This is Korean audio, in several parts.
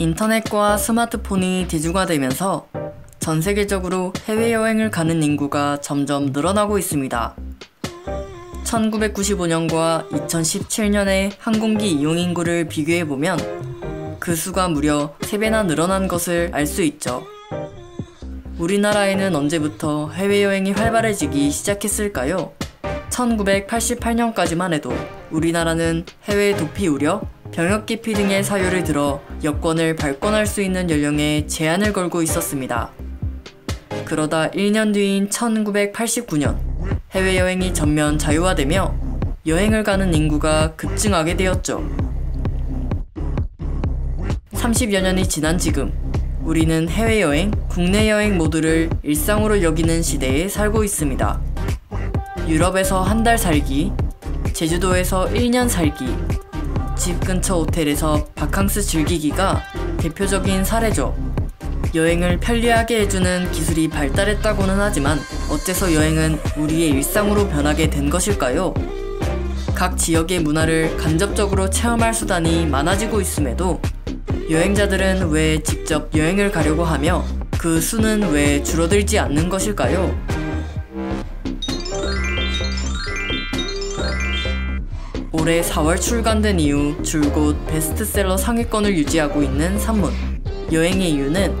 인터넷과 스마트폰이 대중화 되면서 전 세계적으로 해외여행을 가는 인구가 점점 늘어나고 있습니다. 1995년과 2017년의 항공기 이용 인구를 비교해보면 그 수가 무려 3배나 늘어난 것을 알 수 있죠. 우리나라에는 언제부터 해외여행이 활발해지기 시작했을까요? 1988년까지만 해도 우리나라는 해외 도피 우려, 병역 기피 등의 사유를 들어 여권을 발권할 수 있는 연령에 제한을 걸고 있었습니다. 그러다 1년 뒤인 1989년, 해외여행이 전면 자유화되며 여행을 가는 인구가 급증하게 되었죠. 30여 년이 지난 지금, 우리는 해외여행, 국내여행 모두를 일상으로 여기는 시대에 살고 있습니다. 유럽에서 한 달 살기, 제주도에서 1년 살기, 집 근처 호텔에서 바캉스 즐기기가 대표적인 사례죠. 여행을 편리하게 해주는 기술이 발달했다고는 하지만 어째서 여행은 우리의 일상으로 변하게 된 것일까요? 각 지역의 문화를 간접적으로 체험할 수단이 많아지고 있음에도 여행자들은 왜 직접 여행을 가려고 하며 그 수는 왜 줄어들지 않는 것일까요? 올해 4월 출간된 이후 줄곧 베스트셀러 상위권을 유지하고 있는 산문 여행의 이유는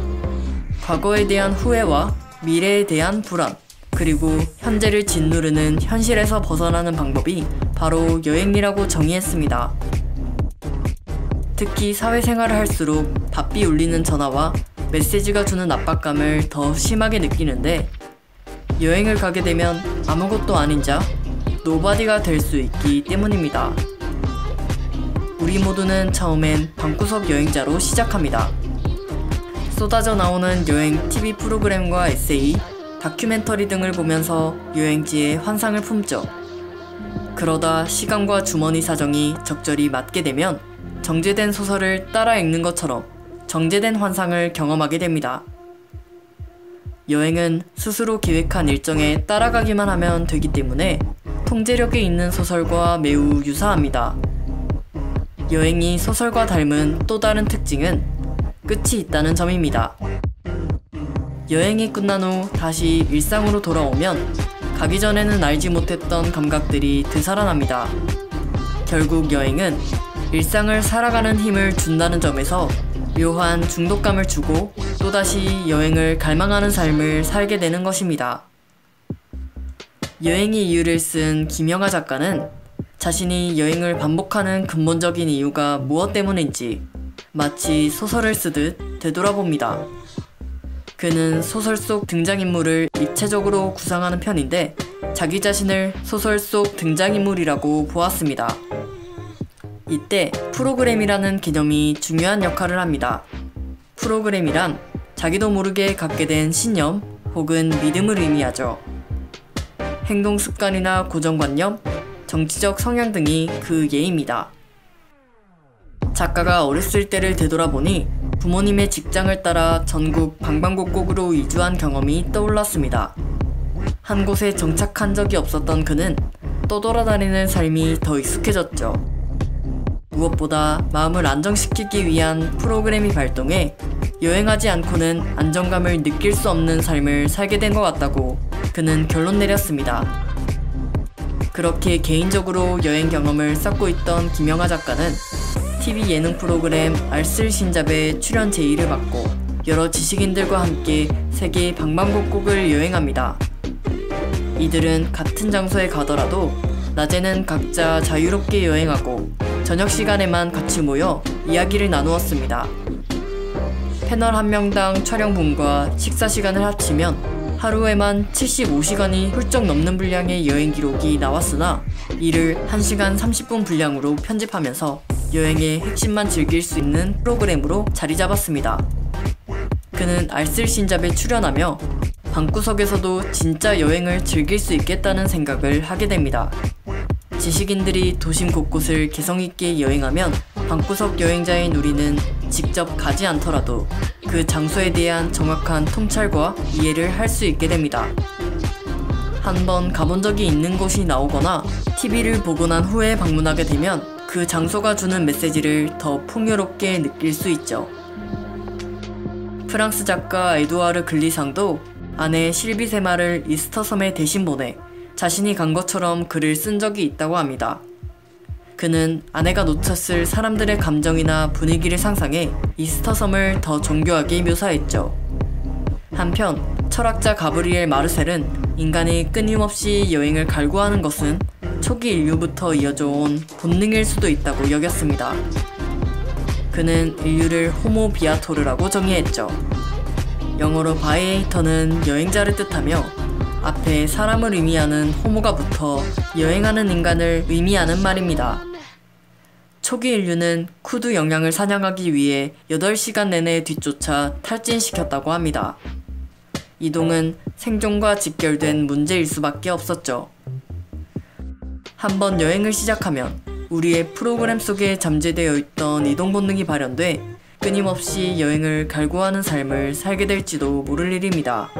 과거에 대한 후회와 미래에 대한 불안, 그리고 현재를 짓누르는 현실에서 벗어나는 방법이 바로 여행이라고 정의했습니다. 특히 사회생활을 할수록 바삐 울리는 전화와 메시지가 주는 압박감을 더 심하게 느끼는데, 여행을 가게 되면 아무것도 아닌 자, 노바디가 될 수 있기 때문입니다. 우리 모두는 처음엔 방구석 여행자로 시작합니다. 쏟아져 나오는 여행 TV 프로그램과 에세이, 다큐멘터리 등을 보면서 여행지의 환상을 품죠. 그러다 시간과 주머니 사정이 적절히 맞게 되면 정제된 소설을 따라 읽는 것처럼 정제된 환상을 경험하게 됩니다. 여행은 스스로 계획한 일정에 따라가기만 하면 되기 때문에 통제력이 있는 소설과 매우 유사합니다. 여행이 소설과 닮은 또 다른 특징은 끝이 있다는 점입니다. 여행이 끝난 후 다시 일상으로 돌아오면 가기 전에는 알지 못했던 감각들이 되살아납니다. 결국 여행은 일상을 살아가는 힘을 준다는 점에서 묘한 중독감을 주고 또다시 여행을 갈망하는 삶을 살게 되는 것입니다. 여행의 이유를 쓴 김영하 작가는 자신이 여행을 반복하는 근본적인 이유가 무엇 때문인지 마치 소설을 쓰듯 되돌아봅니다. 그는 소설 속 등장인물을 입체적으로 구상하는 편인데 자기 자신을 소설 속 등장인물이라고 보았습니다. 이때 프로그램이라는 개념이 중요한 역할을 합니다. 프로그램이란 자기도 모르게 갖게 된 신념 혹은 믿음을 의미하죠. 행동습관이나 고정관념, 정치적 성향 등이 그 예입니다. 작가가 어렸을 때를 되돌아보니 부모님의 직장을 따라 전국 방방곡곡으로 이주한 경험이 떠올랐습니다. 한 곳에 정착한 적이 없었던 그는 떠돌아다니는 삶이 더 익숙해졌죠. 무엇보다 마음을 안정시키기 위한 프로그램이 발동해 여행하지 않고는 안정감을 느낄 수 없는 삶을 살게 된 것 같다고 그는 결론 내렸습니다. 그렇게 개인적으로 여행 경험을 쌓고 있던 김영하 작가는 TV 예능 프로그램 알쓸신잡의 출연 제의를 받고 여러 지식인들과 함께 세계 방방곡곡을 여행합니다. 이들은 같은 장소에 가더라도 낮에는 각자 자유롭게 여행하고 저녁 시간에만 같이 모여 이야기를 나누었습니다. 패널 한 명당 촬영분과 식사 시간을 합치면 하루에만 75시간이 훌쩍 넘는 분량의 여행 기록이 나왔으나 이를 1시간 30분 분량으로 편집하면서 여행의 핵심만 즐길 수 있는 프로그램으로 자리 잡았습니다. 그는 알쓸신잡에 출연하며 방구석에서도 진짜 여행을 즐길 수 있겠다는 생각을 하게 됩니다. 지식인들이 도심 곳곳을 개성있게 여행하면 방구석 여행자인 우리는 직접 가지 않더라도 그 장소에 대한 정확한 통찰과 이해를 할 수 있게 됩니다. 한번 가본 적이 있는 곳이 나오거나 TV를 보고 난 후에 방문하게 되면 그 장소가 주는 메시지를 더 풍요롭게 느낄 수 있죠. 프랑스 작가 에두아르 글리상도 아내 실비세마를 이스터섬에 대신 보내 자신이 간 것처럼 글을 쓴 적이 있다고 합니다. 그는 아내가 놓쳤을 사람들의 감정이나 분위기를 상상해 이스터섬을 더 정교하게 묘사했죠. 한편 철학자 가브리엘 마르셀은 인간이 끊임없이 여행을 갈구하는 것은 초기 인류부터 이어져온 본능일 수도 있다고 여겼습니다. 그는 인류를 호모 비아토르라고 정의했죠. 영어로 바이에이터는 여행자를 뜻하며 앞에 사람을 의미하는 호모가 붙어 여행하는 인간을 의미하는 말입니다. 초기 인류는 쿠두 영양을 사냥하기 위해 8시간 내내 뒤쫓아 탈진시켰다고 합니다. 이동은 생존과 직결된 문제일 수밖에 없었죠. 한번 여행을 시작하면 우리의 프로그램 속에 잠재되어 있던 이동 본능이 발현돼 끊임없이 여행을 갈구하는 삶을 살게 될지도 모를 일입니다.